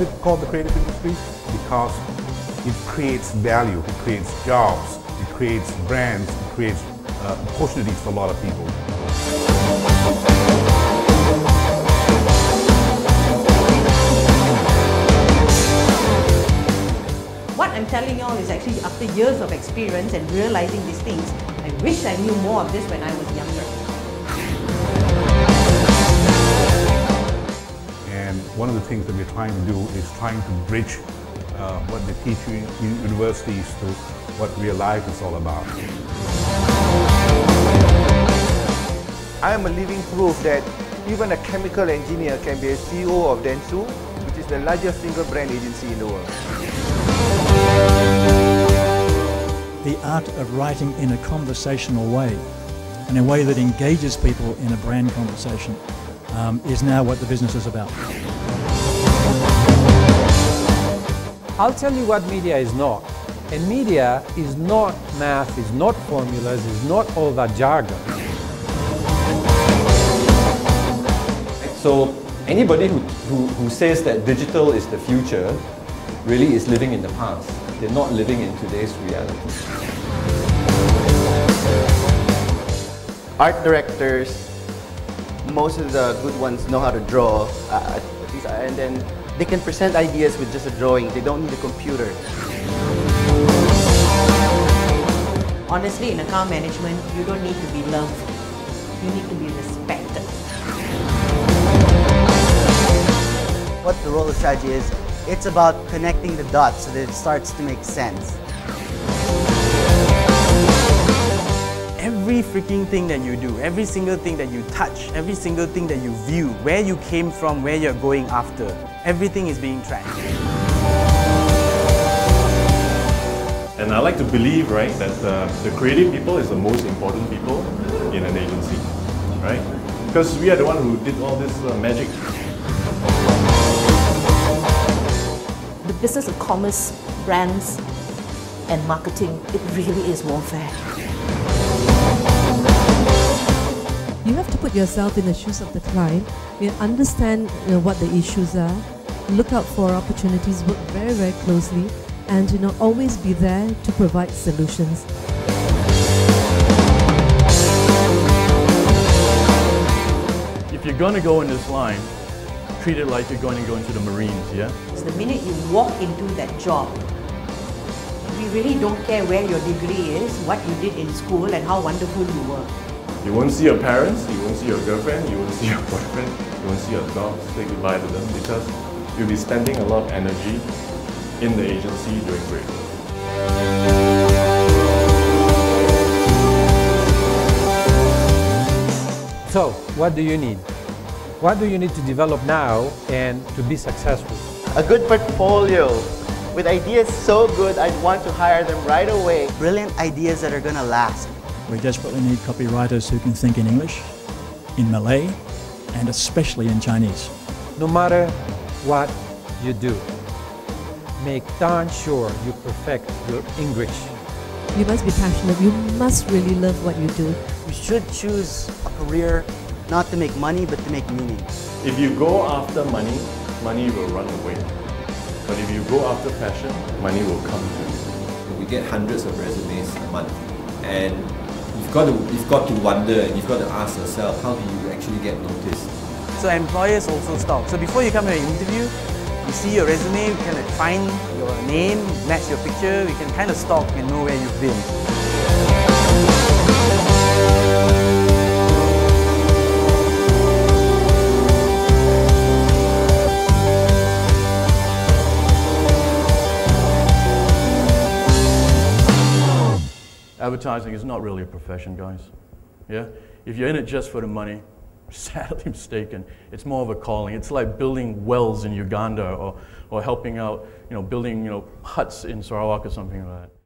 is it called the creative industry? Because it creates value, it creates jobs, it creates brands, it creates opportunities for a lot of people. What I'm telling you all is actually after years of experience and realizing these things, I wish I knew more of this when I was younger. And one of the things that we're trying to do is trying to bridge what they teach you in universities to what real life is all about. I am a living proof that even a chemical engineer can be a CEO of Dentsu, which is the largest single brand agency in the world. The art of writing in a conversational way, in a way that engages people in a brand conversation, is now what the business is about. I'll tell you what media is not. And media is not math, is not formulas, is not all that jargon. So anybody who says that digital is the future really is living in the past. They're not living in today's reality. Art directors, most of the good ones know how to draw, at least, and then they can present ideas with just a drawing. They don't need a computer. Honestly, in account management, you don't need to be loved. You need to be respected. What the role of strategy is, it's about connecting the dots so that it starts to make sense. Every freaking thing that you do, every single thing that you touch, every single thing that you view, where you came from, where you're going after, everything is being tracked. And I like to believe, right, that the creative people is the most important people in an agency, right? Because we are the one who did all this magic. The business of commerce, brands and marketing, it really is warfare. You have to put yourself in the shoes of the client, you understand what the issues are, look out for opportunities, work very, very closely and always be there to provide solutions. If you're going to go in this line, treat it like you're going to go into the Marines, yeah? So the minute you walk into that job, we really don't care where your degree is, what you did in school and how wonderful you were. You won't see your parents, you won't see your girlfriend, you won't see your boyfriend, you won't see your dogs, say goodbye to them because you'll be spending a lot of energy in the agency doing great work. So, what do you need? What do you need to develop now and to be successful? A good portfolio with ideas so good I'd want to hire them right away. Brilliant ideas that are going to last. We desperately need copywriters who can think in English, in Malay, and especially in Chinese. No matter what you do, make darn sure you perfect your English. You must be passionate. You must really love what you do. You should choose a career not to make money, but to make meaning. If you go after money, money will run away. But if you go after passion, money will come to you. We get hundreds of resumes a month, and you've got to wonder and you've got to ask yourself, how do you actually get noticed? So employers also stalk. So before you come to an interview, you see your resume, we can find your name, match your picture, we can kind of stalk and know where you've been. Advertising is not really a profession, guys. Yeah? If you're in it just for the money, sadly mistaken. It's more of a calling. It's like building wells in Uganda or helping out, building, huts in Sarawak or something like that.